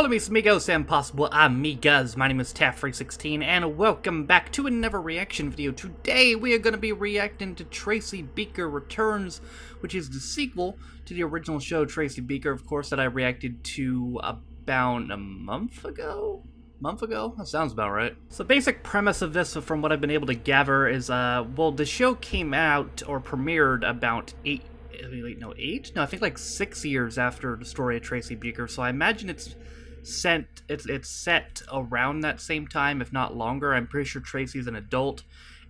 Hola mis amigos and possible amigas, my name is Taffe316 and welcome back to another reaction video. Today we are going to be reacting to Tracy Beaker Returns, which is the sequel to the original show Tracy Beaker, of course, that I reacted to about a month ago? That sounds about right. So the basic premise of this, from what I've been able to gather, is, well, the show came out or premiered about 6 years after the story of Tracy Beaker, so I imagine it's set around that same time, if not longer. I'm pretty sure Tracy's an adult.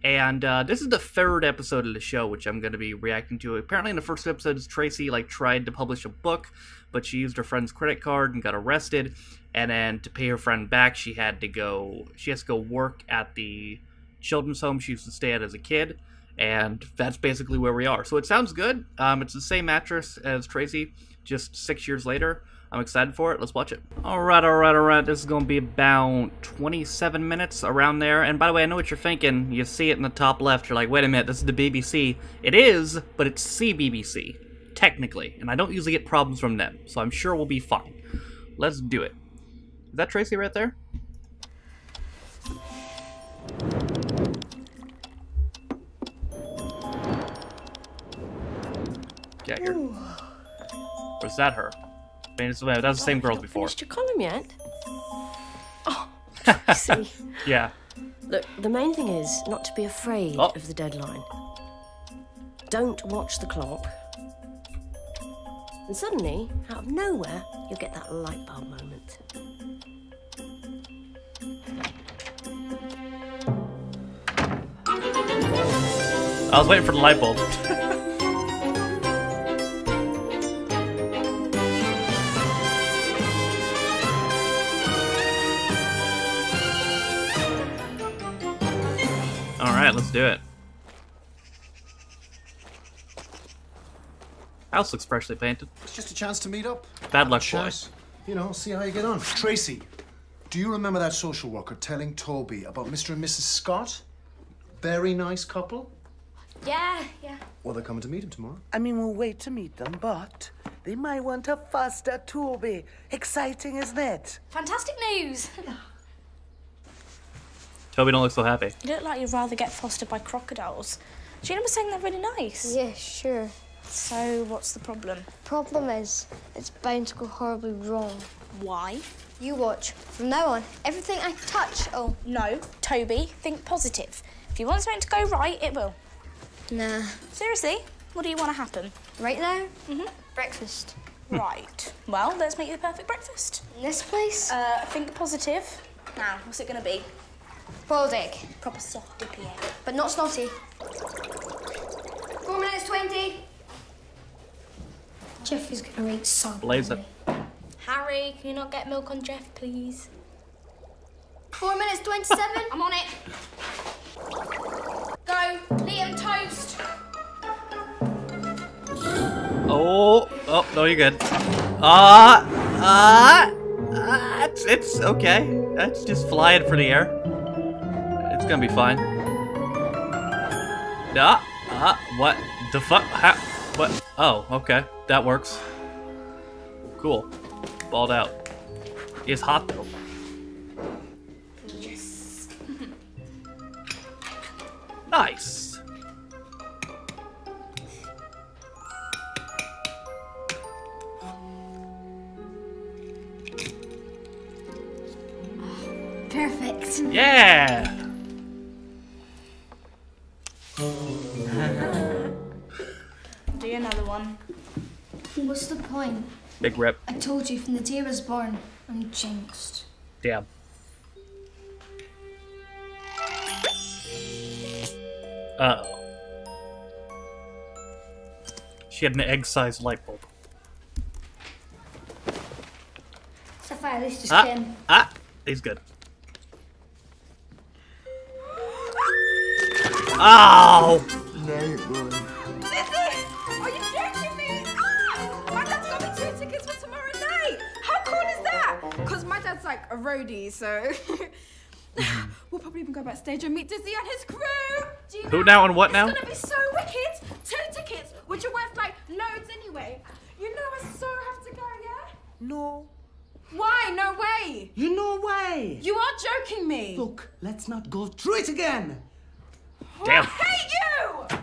And this is the third episode of the show, which I'm going to be reacting to. Apparently in the first episode, Tracy tried to publish a book, but she used her friend's credit card and got arrested. And then to pay her friend back, she has to go work at the children's home she used to stay at as a kid. And that's basically where we are. So it sounds good. It's the same actress as Tracy, just 6 years later. I'm excited for it. Let's watch it. All right. This is going to be about 27 minutes, around there. And by the way, I know what you're thinking. You see it in the top left. You're like, wait a minute, this is the BBC. It is, but it's CBBC, technically. And I don't usually get problems from them, so I'm sure we'll be fine. Let's do it. Is that Tracy right there? Get out here. Or is that her? I mean, that was the same girl before. Finished your column yet? Oh, Tracy. Yeah. Look, the main thing is not to be afraid of the deadline. Don't watch the clock. And suddenly, out of nowhere, you'll get that light bulb moment. I was waiting for the light bulb. Alright, let's do it. House looks freshly painted. It's just a chance to meet up. Bad luck, boys. You know, see how you get on. Tracy, do you remember that social worker telling Toby about Mr. and Mrs. Scott? Very nice couple. Yeah. Well, they're coming to meet him tomorrow. I mean, we'll wait to meet them, but they might want a faster Toby. Exciting, isn't it? Fantastic news. Toby don't look so happy. You look like you'd rather get fostered by crocodiles. Gina was saying they're really nice. Yeah, sure. So what's the problem? Problem is, it's bound to go horribly wrong. Why? You watch. From now on, everything I touch. Oh no, Toby, think positive. If you want something to go right, it will. Nah. Seriously, what do you want to happen? Right now? Mm-hmm. Breakfast. Right. Well, let's make you the perfect breakfast. In this place? Think positive. Now, what's it going to be? Boiled egg. Proper soft, dippy egg. But not snotty. 4 minutes 20. Jeffrey's gonna read so Blazer. Harry, can you not get milk on Jeff, please? 4 minutes 27. I'm on it. Go, Liam toast. Oh, no, you're good. It's okay. That's just flying for the air. It's gonna be fine. What the fuck? How? What? Oh, okay. That works. Cool. Balled out. It's hot though. Yes. Nice. Perfect. Yeah. What's the point? Big rip. I told you from the day I was born, I'm jinxed. Damn. Uh-oh. She had an egg-sized light bulb. Sapphire, at least just came. He's good. Ow! There you go. Like a roadie, so we'll probably even go backstage and meet Dizzy and his crew. Who now and what now? It's gonna be so wicked. 2 tickets, which are worth like loads anyway. You know I so have to go, yeah? No, Why? No way! You know why? You are joking me! Look, let's not go through it again! Damn! I hate you!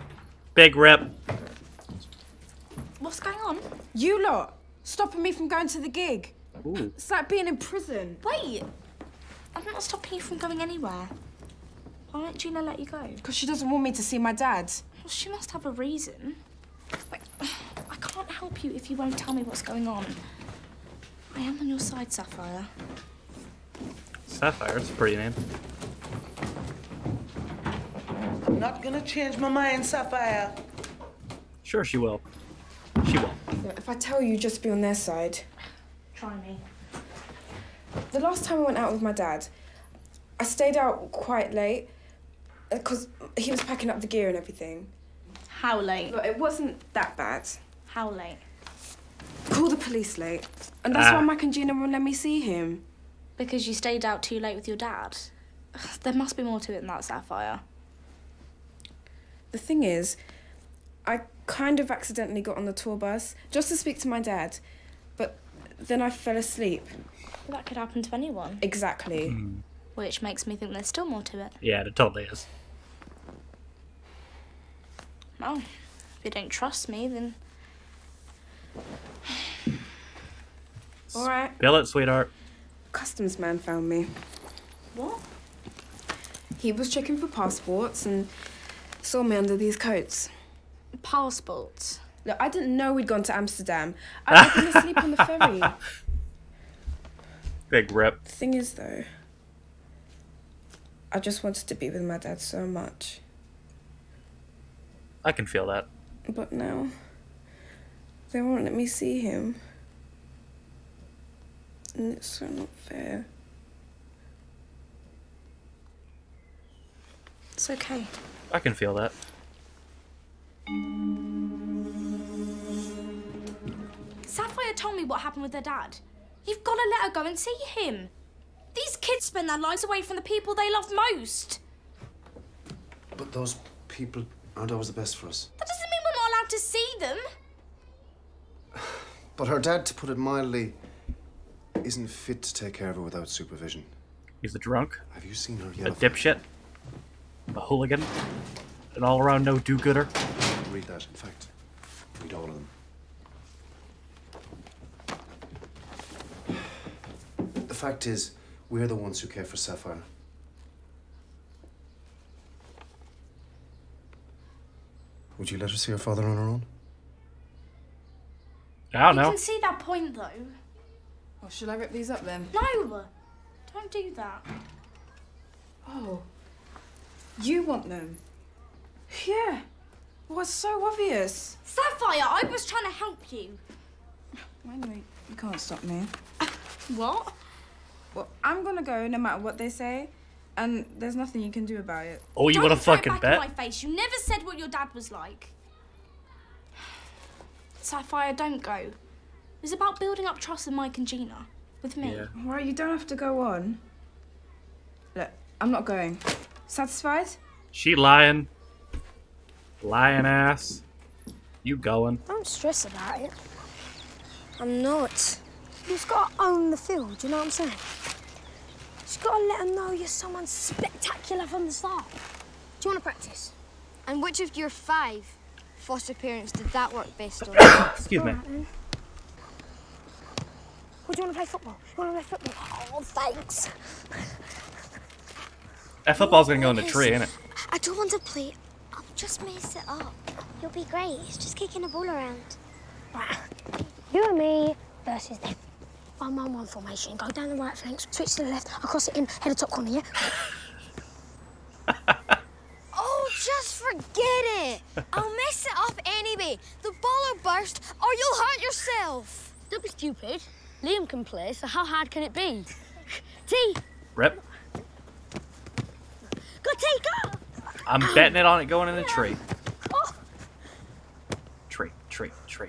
Big rip. What's going on? You lot, stopping me from going to the gig. Ooh. It's like being in prison. Wait! I'm not stopping you from going anywhere. Why won't Gina let you go? Because she doesn't want me to see my dad. Well, she must have a reason. Like, I can't help you if you won't tell me what's going on. I am on your side, Sapphire. Sapphire? That's a pretty name. I'm not gonna change my mind, Sapphire. Sure she will. She will. If I tell you, just be on their side. Try me. The last time I went out with my dad, I stayed out quite late because he was packing up the gear and everything. How late? Look, it wasn't that bad. How late? Call the police late. And that's why Mac and Gina won't let me see him. Because you stayed out too late with your dad? There must be more to it than that, Sapphire. The thing is, I kind of accidentally got on the tour bus just to speak to my dad, but then I fell asleep. Well, that could happen to anyone. Exactly. Mm. Which makes me think there's still more to it. Yeah, it totally is. Well, if you don't trust me, then... All right. Spill it, sweetheart. Customs man found me. What? He was checking for passports and saw me under these coats. Passports? Look, I didn't know we'd gone to Amsterdam. I was going to sleep on the ferry. Big rip. The thing is, though, I just wanted to be with my dad so much. I can feel that. But now, they won't let me see him. And it's so not fair. It's okay. I can feel that. Sapphire told me what happened with her dad. You've got to let her go and see him. These kids spend their lives away from the people they love most. But those people aren't always the best for us. That doesn't mean we're not allowed to see them. But her dad, to put it mildly, isn't fit to take care of her without supervision. He's a drunk. Have you seen her yet? A dipshit. A hooligan. An all-around no-do-gooder. Read that, in fact. Read all of them. The fact is, we're the ones who care for Sapphire. Would you let her see her father on her own? I don't know. You can see that point, though. Well, should I rip these up, then? No! Don't do that. Oh. You want them? Yeah. Well, it's so obvious. Sapphire, I was trying to help you. Anyway, you can't stop me. What? Well, I'm gonna go no matter what they say, and there's nothing you can do about it. Oh, you want to fucking bet? Don't throw it back in my face. You never said what your dad was like. Sapphire, don't go. It was about building up trust with Mike and Gina. With me. Yeah. All right, you don't have to go on. Look, I'm not going. Satisfied? She lying. Lying ass. You going. Don't stress about it. I'm not. You've got to own the field, you know what I'm saying? You've got to let them know you're someone spectacular from the start. Do you want to practice? And which of your 5 foster parents did that work best on? Excuse me. Right, well, do you want to play football? You want to play football? Oh, thanks. That football's going to go in the tree, isn't it? I don't want to play. I'll just mess it up. You'll be great. It's just kicking the ball around. Right. You and me versus them. 1-1-1 formation. Go down the right flank, switch to the left, across it in, head the top corner, yeah? Oh, just forget it. I'll mess it up anyway. The ball will burst or you'll hurt yourself. Don't be stupid. Liam can play, so how hard can it be? T. Rip. Go, T, go. I'm betting it on it going in the tree. Oh. Tree, tree, tree.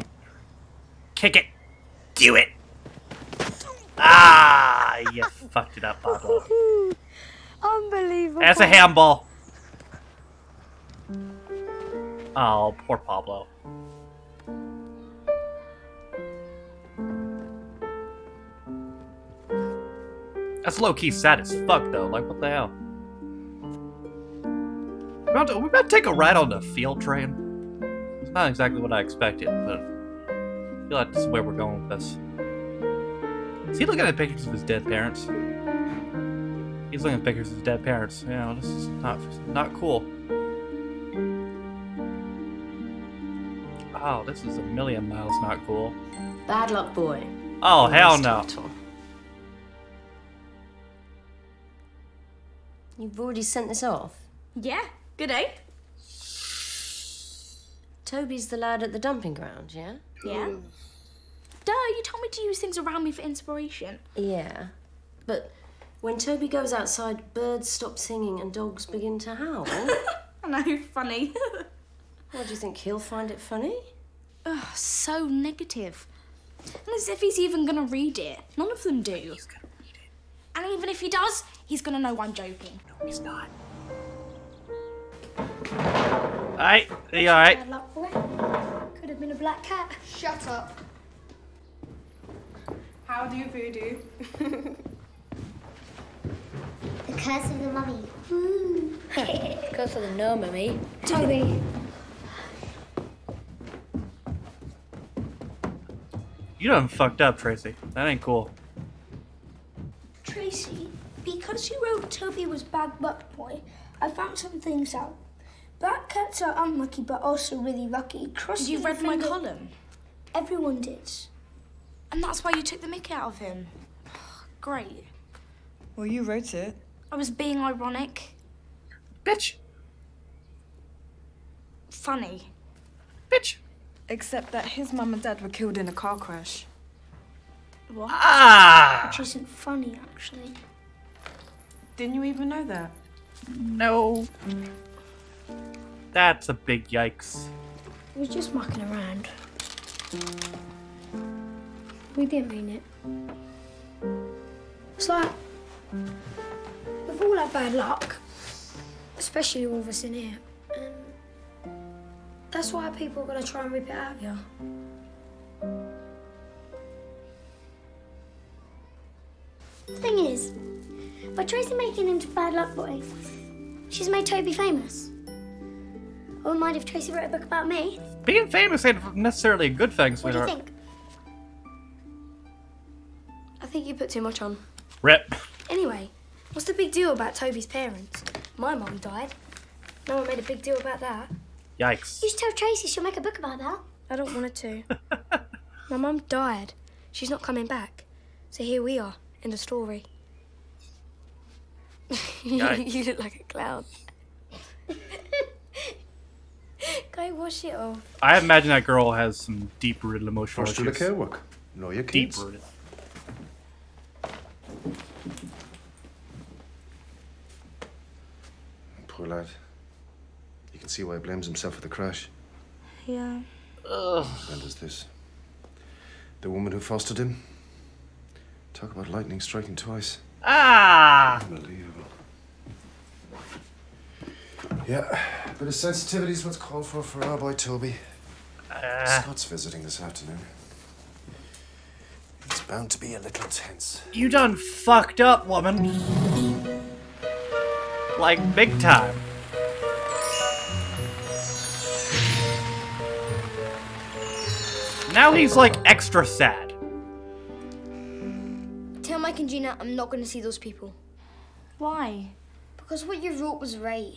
Kick it. Do it. Ah, you fucked it up, Pablo. Unbelievable. That's a handball. Oh, poor Pablo. That's low-key sad as fuck, though. Like, what the hell? We're about to take a ride on the field train. It's not exactly what I expected, but I feel like this is where we're going with this. Is he looking at pictures of his dead parents? He's looking at pictures of his dead parents. You know, this is not cool. Oh, this is a million miles not cool. Bad luck, boy. Oh, hell no. You've already sent this off? Yeah, good day. Toby's the lad at the dumping ground, yeah? Yeah. Duh, you told me to use things around me for inspiration. Yeah, but when Toby goes outside, birds stop singing and dogs begin to howl. I know, funny. Well, do you think he'll find it funny? Ugh, so negative. And as if he's even gonna read it. None of them do. He's gonna read it. And even if he does, he's gonna know I'm joking. No, he's not. Hey, are you alright? Bad luck, boy. Could have been a black cat. Shut up. How do you voodoo? The curse of the mummy. The curse of the no mummy. Toby. You done fucked up, Tracy. That ain't cool. Tracy, because you wrote Toby was bad luck boy, I found some things out. Black cats are unlucky, but also really lucky. You read my column? Everyone did. And that's why you took the mickey out of him? Great. Well, you wrote it. I was being ironic. Bitch. Funny. Bitch. Except that his mum and dad were killed in a car crash. What? Ah! Which isn't funny, actually. Didn't you even know that? No. That's a big yikes. We were just mucking around. We didn't mean it. It's like, we've all had bad luck, especially all of us in here. That's why people are going to try and rip it out of you. The thing is, by Tracy making him to bad luck boy, she's made Toby famous. I wouldn't mind if Tracy wrote a book about me. Being famous ain't necessarily a good thing, sweetheart. What do you think? I think you put too much on. Rip. Anyway, what's the big deal about Toby's parents? My mum died. No one made a big deal about that. Yikes. You should tell Tracy she'll make a book about that. I don't want her to. My mum died. She's not coming back. So here we are, in the story. You look like a clown. Go wash it off. I imagine that girl has some deep-rooted emotional issues. No, you can't. Deep-rooted. Poor lad. You can see why he blames himself for the crash. Yeah. Ugh. And is this the woman who fostered him? Talk about lightning striking twice. Ah! Unbelievable. Yeah, a bit of sensitivity is what's called for our boy Toby. Scott's visiting this afternoon. He's bound to be a little tense. You done fucked up, woman. Like big time. Now he's like extra sad. Tell Mike and Gina I'm not going to see those people. Why? Because what you wrote was right.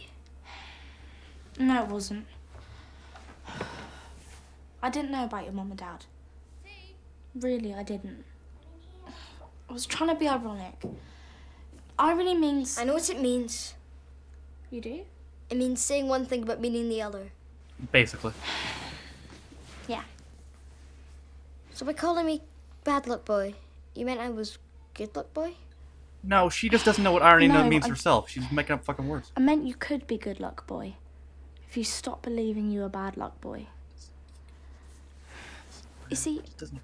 No, it wasn't. I didn't know about your mum and dad. Really, I didn't. I was trying to be ironic. Irony means... I know what it means. You do? It means saying one thing but meaning the other. Basically. Yeah. So by calling me bad luck boy, you meant I was good luck boy? No, she just doesn't know what irony means herself. She's making up fucking words. I meant you could be good luck boy if you stop believing you a bad luck boy. You see,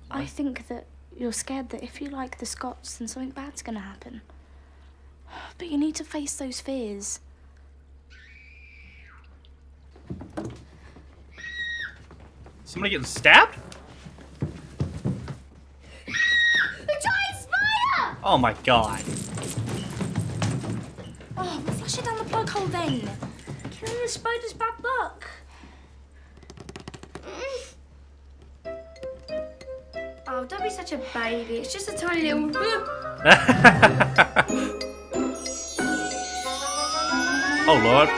I think that you're scared that if you like the Scots, then something bad's gonna happen. But you need to face those fears. Somebody getting stabbed? Oh my god. Oh, we'll flush it down the plug hole then. Killing the spider's bad luck. Oh, don't be such a baby. It's just a tiny little... Oh, Lord.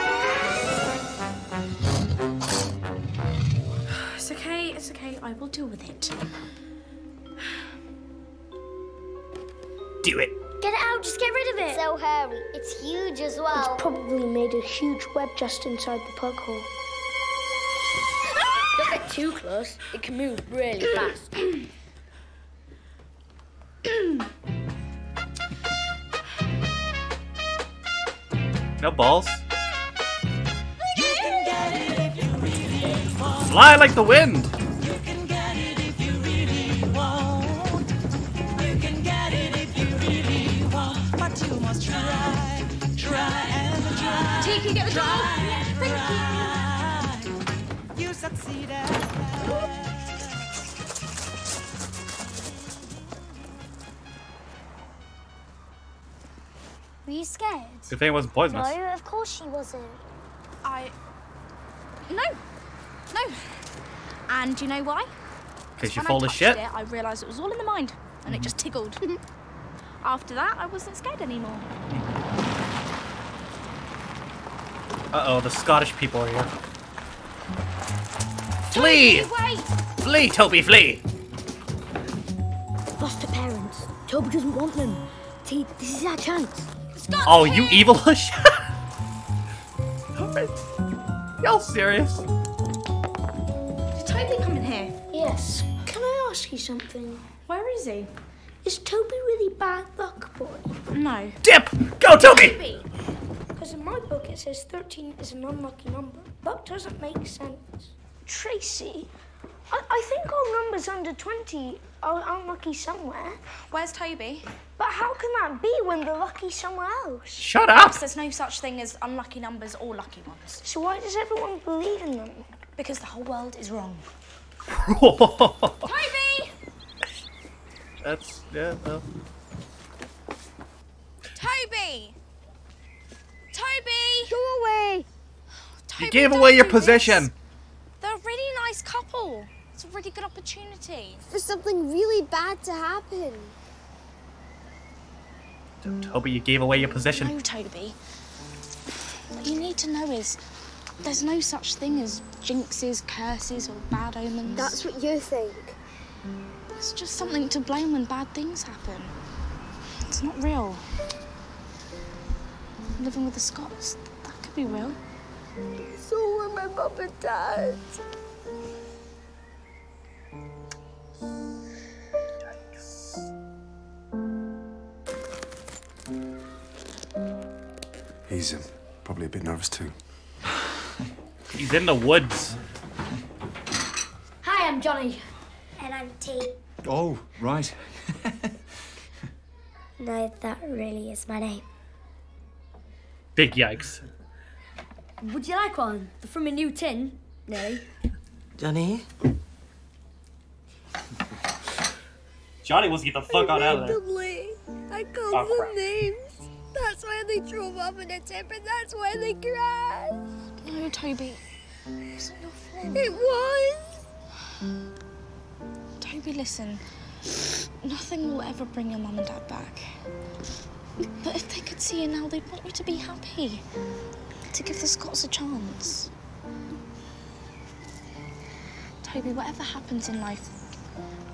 It's okay, it's okay. I will deal with it. Do it. Get it out, just get rid of it. So hairy. It's huge as well. It's probably made a huge web just inside the plug hole. Don't get too close. It can move really fast. No balls. You can get it if you really want. Fly like the wind. You can get it if you really want. You can get it if you really want. But you must try, try and try. G, can you get the ball? Thank you. You succeeded. Were you scared? Good thing it wasn't poisonous. No, of course she wasn't. No. And do you know why? Because you fall to shit. It, I realised it was all in the mind, and it just tickled. After that, I wasn't scared anymore. Uh-oh, the Scottish people are here. Flee! Toby, flee, Toby, flee! Foster parents. Toby doesn't want them. See, this is our chance. Stop oh, you evilish! Y'all serious? Did Toby come in here? Yes. Can I ask you something? Where is he? Is Toby really bad luck, boy? No. Dip! Go, Toby! Because in my book it says 13 is an unlucky number. That doesn't make sense. Tracy, I think all numbers under 20 are unlucky somewhere. Where's Toby? But how can that be when they're lucky somewhere else? Shut up! There's no such thing as unlucky numbers or lucky ones. So why does everyone believe in them? Because the whole world is wrong. Toby! That's... yeah, no. Toby! Toby! Go away! Toby, you gave away your position! They're a really nice couple. It's a really good opportunity. For something really bad to happen. Toby, you gave away your position. No, Toby. What you need to know is there's no such thing as jinxes, curses, or bad omens. That's what you think. It's just something to blame when bad things happen. It's not real. Living with the Scots, that could be real. So were my mum and dad. He's probably a bit nervous too. He's in the woods. Hi, I'm Johnny. And I'm T. Oh, right. No, that really is my name. Big yikes. Would you like one? They're from a new tin, Nelly. Johnny? Johnny wants to get the fuck out of there. I called them names. That's why they drove off in a tip and that's why they crashed. No, Toby. It wasn't your fault. It was. Toby, listen. Nothing will ever bring your mum and dad back. But if they could see you now, they'd want you to be happy. To give the Scots a chance. Toby, whatever happens in life,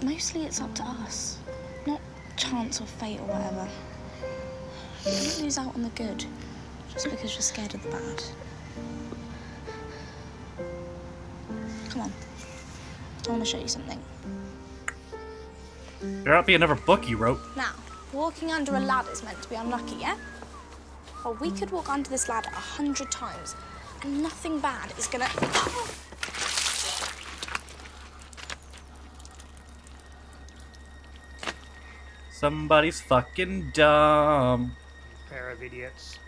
mostly it's up to us. Not chance or fate or whatever. You don't lose out on the good just because you're scared of the bad. Come on. I want to show you something. There ought to be another book you wrote. Now, walking under a ladder is meant to be unlucky, yeah? Well, we could walk under this ladder 100 times and nothing bad is gonna... Oh. Somebody's fucking dumb. Pair of idiots.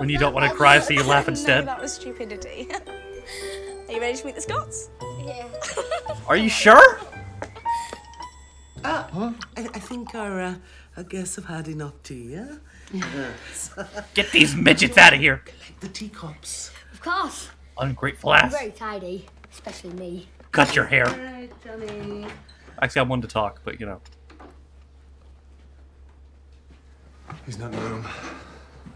when you don't want to cry, so you laugh instead. No, that was stupidity. Are you ready to meet the Scots? Yeah. Are you sure? I think our guests have had enough tea, yeah? Yes. Get these midgets out of here. Collect the teacups. Of course. Ungrateful ass. You're very tidy, especially me. Cut your hair. All right, Johnny. Actually, I wanted to talk, but you know. He's not in the room.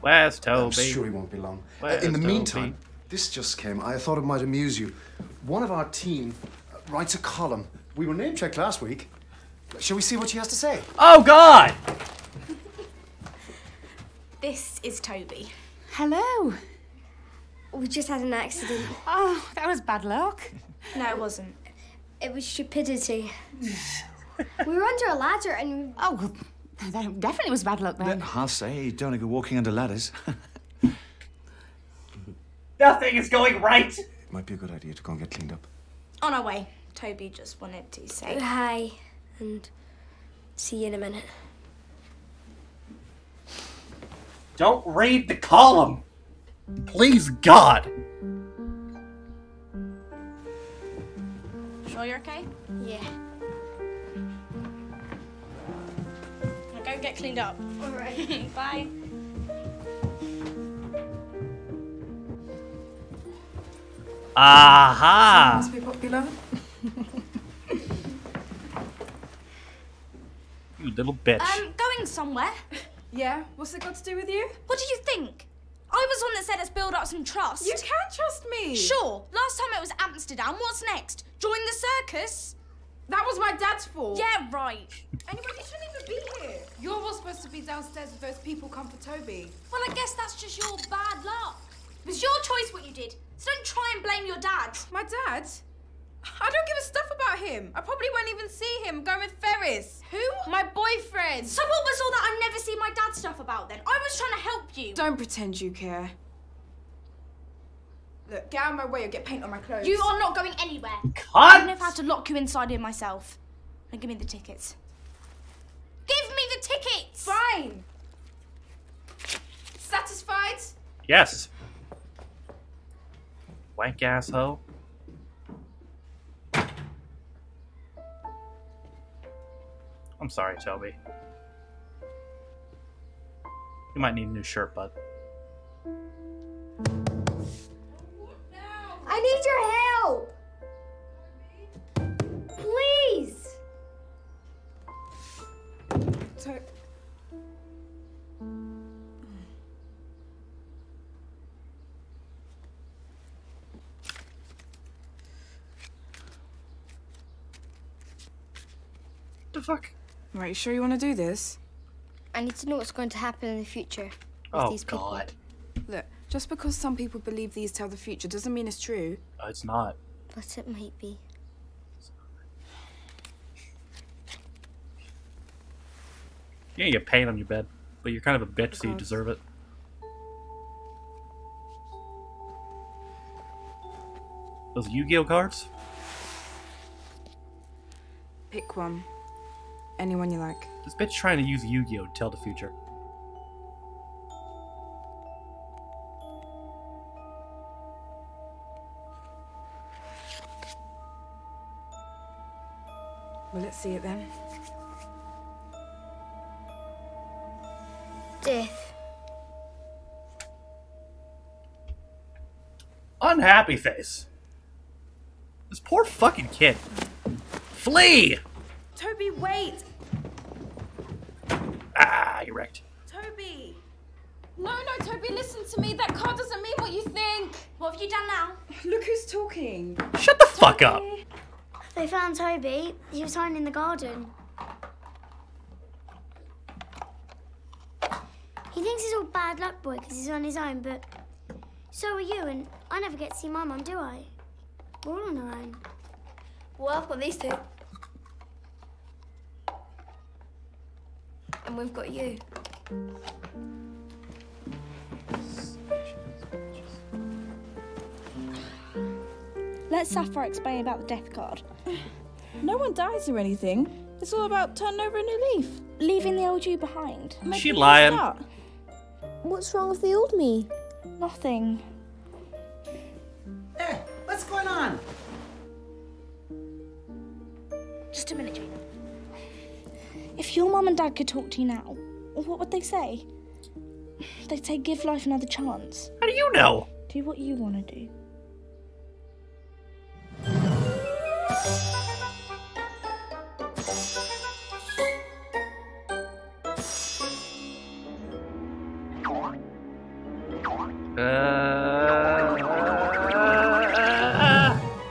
Where's Toby? I'm sure he won't be long. In the meantime, this just came. I thought it might amuse you. One of our team writes a column. We were name checked last week. Shall we see what she has to say? Oh, God! This is Toby. Hello. We just had an accident. Oh, that was bad luck. No, it wasn't. It was stupidity. We were under a ladder and... Oh, well, that definitely was bad luck then. I'll say, you don't want to go walking under ladders. Nothing is going right. It might be a good idea to go and get cleaned up. On our way. Toby just wanted to say hi. And see you in a minute. Don't read the column! Please, God! Sure you're okay? Yeah. Now go get cleaned up. Alright. Bye. Aha! Must be popular. You little bitch. Going somewhere? Yeah, what's it got to do with you? What do you think? I was the one that said let's build up some trust. You can't trust me. Sure, last time it was Amsterdam, what's next? Join the circus? That was my dad's fault. Yeah, right. Anyway, you shouldn't even be here. You're all supposed to be downstairs with those people come for Toby. Well, I guess that's just your bad luck. It was your choice what you did, so don't try and blame your dad. My dad? I don't give a stuff about him. I probably won't even see him. I'm going with Ferris. Who? My boyfriend. So what was all that I never see my dad stuff about then? I was trying to help you. Don't pretend you care. Look, get out of my way or get paint on my clothes. You are not going anywhere. Cut! I don't know if I have to lock you inside here myself. Now give me the tickets. Give me the tickets! Fine. Satisfied? Yes. Wank asshole. I'm sorry, Toby. You might need a new shirt, bud. I need your help! Please! Sorry. The fuck? Right, you sure you want to do this? I need to know what's going to happen in the future with these people. Oh, God. Look, just because some people believe these tell the future doesn't mean it's true. It's not. But it might be. You ain't get paint on your bed, but you're kind of a bitch, so you deserve it. Those Yu-Gi-Oh cards? Pick one. Anyone you like. This bitch trying to use Yu-Gi-Oh to tell the future. Well, let's see it then. Death. Unhappy face. This poor fucking kid. Flee! Toby, wait! Ah, you wrecked. Toby! No, no, Toby, listen to me. That car doesn't mean what you think. What have you done now? Look who's talking. Shut the fuck up. They found Toby. He was hiding in the garden. He thinks he's all bad luck boy because he's on his own, but so are you, and I never get to see my mum, do I? We're all on our own. Well, I've got these two. And we've got you. Let Sapphire explain about the death card. No one dies or anything. It's all about turning over a new leaf. Leaving the old you behind. She lying. What's wrong with the old me? Nothing. Hey, what's going on? Just a minute, Jane. If your mum and dad could talk to you now, what would they say? They'd say, give life another chance. How do you know? Do what you want to do.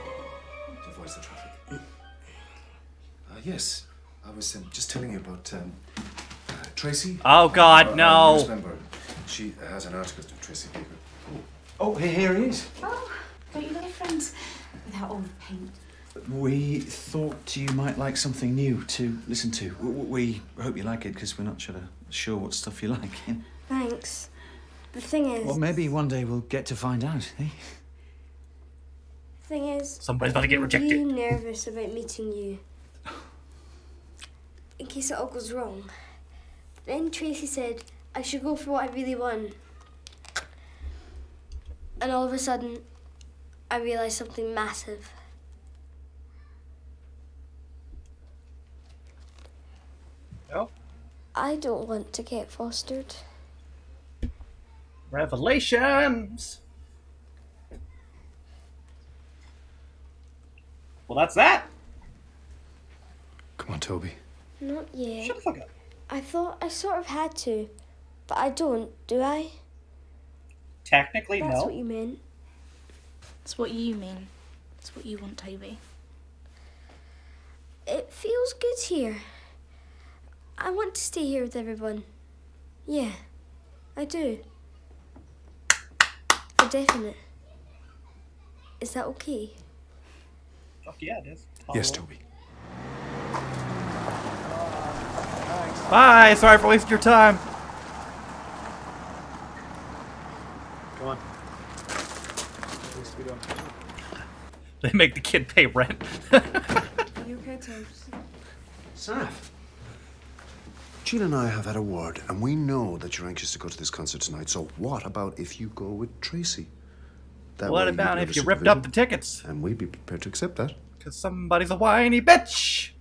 To avoid the traffic. Yes, I was just telling you about Tracy. Oh God, no! Remember, she has an article to Tracy Beaker. Oh, here he is. Oh, don't you like friends without all the paint? We thought you might like something new to listen to. We hope you like it because we're not sure what stuff you like. Thanks. The thing is... Well, maybe one day we'll get to find out, eh? The thing is... Somebody's about to get rejected. I'm really nervous about meeting you. In case it all goes wrong. But then Tracy said I should go for what I really want. And all of a sudden, I realised something massive. Oh? I don't want to get fostered. Revelations! Well, that's that! Come on, Toby. Not yet. Shut the fuck up. I thought I sort of had to, but I don't, do I? Technically, no. That's what you mean. That's what you mean. That's what you want, Toby. It feels good here. I want to stay here with everyone. Yeah, I do. Definite. Is that okay? Fuck yeah, it is. Follow yes, Toby. Bye. Sorry for wasting your time. Come on. They make the kid pay rent. You okay, Tobes? Saf. Jill and I have had a word, and we know that you're anxious to go to this concert tonight, so what about if you go with Tracy? That what about if you ripped up the tickets? And we'd be prepared to accept that. Because somebody's a whiny bitch!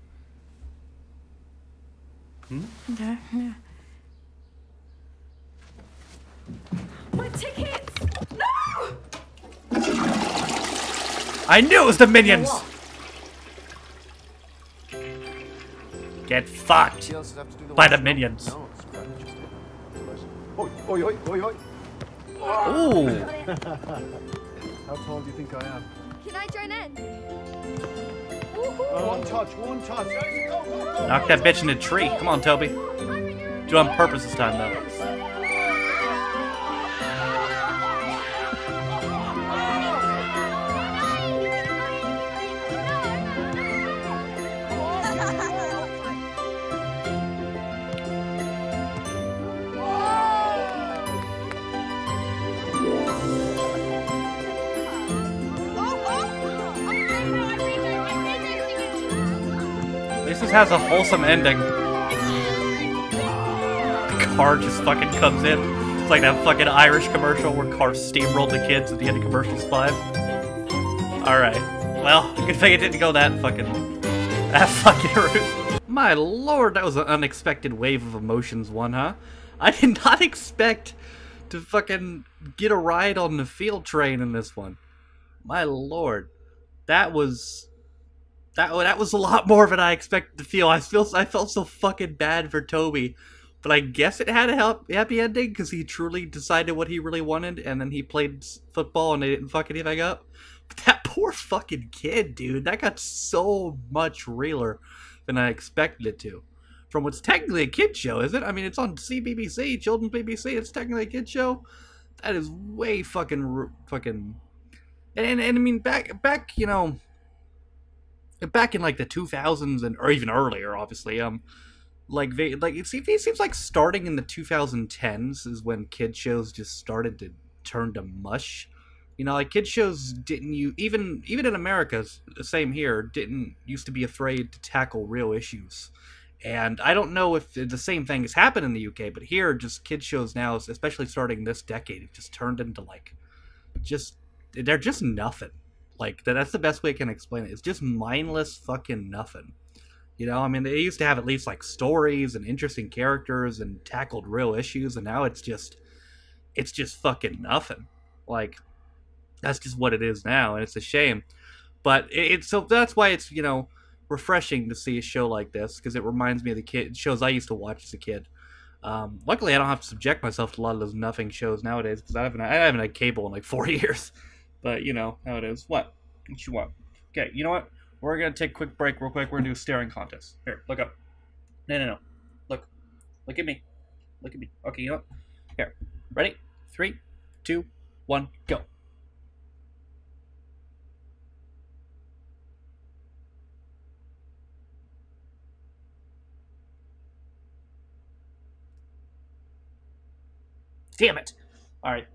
Hmm? Yeah, yeah. My tickets! No! I knew it was the minions! Get fucked by the minions. Oi, oi, oi, oi, oi. Ooh. How tall do you think I am? Can I join in? Oh, one touch, one touch. Knock that bitch in a tree. Come on, Toby. Do it on purpose this time, though. Has a wholesome ending. The car just fucking comes in. It's like that fucking Irish commercial where cars steamrolled the kids at the end of commercials 5. Alright. Well, good thing it didn't go that fucking route. My lord, that was an unexpected wave of emotions one, huh? I did not expect to fucking get a ride on the field train in this one. My lord. That was a lot more than I expected to feel. I felt so fucking bad for Toby, but I guess it had a happy ending because he truly decided what he really wanted, and then he played football and they didn't fuck anything up. But that poor fucking kid, dude, that got so much realer than I expected it to. From what's technically a kid show, is it? I mean, it's on CBBC, Children's BBC. It's technically a kid show. That is way fucking. And I mean, back, you know. Back in like the 2000s and or even earlier, obviously, like it seems like starting in the 2010s is when kid shows just started to turn to mush. You know, like kid shows didn't even in America, the same here, didn't used to be afraid to tackle real issues And I don't know if the same thing has happened in the UK, but here, just kids shows now, especially starting this decade, have just turned into, like, just, they're just nothing. Like, that's the best way I can explain it. It's just mindless fucking nothing. You know, I mean, they used to have at least, like, stories and interesting characters and tackled real issues, and now it's just fucking nothing. Like, that's just what it is now, and it's a shame. But so that's why it's, you know, refreshing to see a show like this, because it reminds me of the shows I used to watch as a kid. Luckily, I don't have to subject myself to a lot of those nothing shows nowadays, because I haven't had cable in like 4 years. But, you know, how it is. What you want? Okay, you know what? We're going to take a quick break real quick. We're going to do a staring contest. Here, look up. No. Look. Look at me. Look at me. Okay, you know what? Here. Ready? 3, 2, 1, go. Damn it. All right.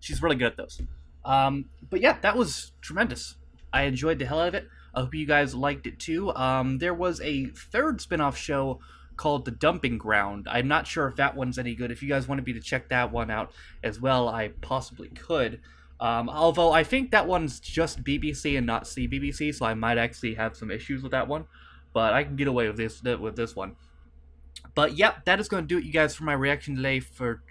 She's really good at those. But yeah, that was tremendous. I enjoyed the hell out of it. I hope you guys liked it too. There was a third spin-off show called The Dumping Ground. I'm not sure if that one's any good. If you guys wanted me to check that one out as well, I possibly could. Although I think that one's just BBC and not CBBC, so I might actually have some issues with that one. But I can get away with this one. But yeah, that is going to do it, you guys, for my reaction today for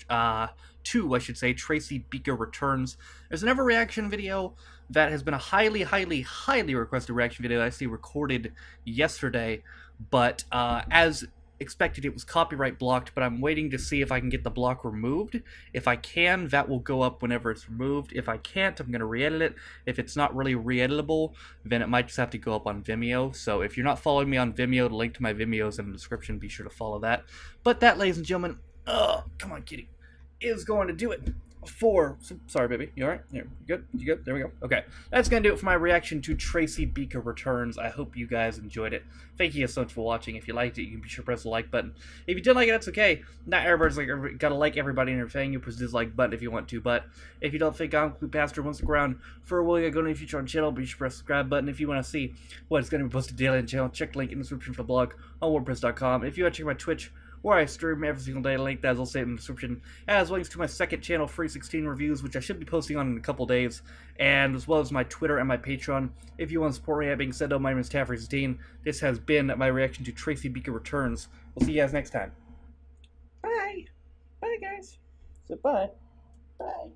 Tracy Beaker Returns. There's another reaction video that has been a highly, highly, highly requested reaction video that I see recorded yesterday. But as expected, it was copyright blocked, but I'm waiting to see if I can get the block removed. If I can, that will go up whenever it's removed. If I can't, I'm going to re-edit it. If it's not really re-editable, then it might just have to go up on Vimeo. So if you're not following me on Vimeo, the link to my Vimeo is in the description. Be sure to follow that. But that, ladies and gentlemen, come on, kitty, is going to do it for... Sorry, baby. You all right? Here, good? You good? There we go. Okay. That's going to do it for my reaction to Tracy Beaker Returns. I hope you guys enjoyed it. Thank you so much for watching. If you liked it, you can be sure to press the like button. If you didn't like it, that's okay. Not everybody's like, gotta like everybody and everything. You press the dislike button if you want to, but if you don't think I'm Clue Pastor once around for a while you go to the future on the channel, be sure to press the subscribe button. If you want to see what's going to be posted daily on the channel, check the link in the description for the blog on WordPress.com. If you want to check my Twitch, where I stream every single day, link that is also in the description, as links to my second channel, Taffe316 Reviews, which I should be posting on in a couple days, and as well as my Twitter and my Patreon. If you want to support me, that being said, though, my name is Taffe316. This has been my reaction to Tracy Beaker Returns. We'll see you guys next time. Bye. Bye, guys. So, bye. Bye.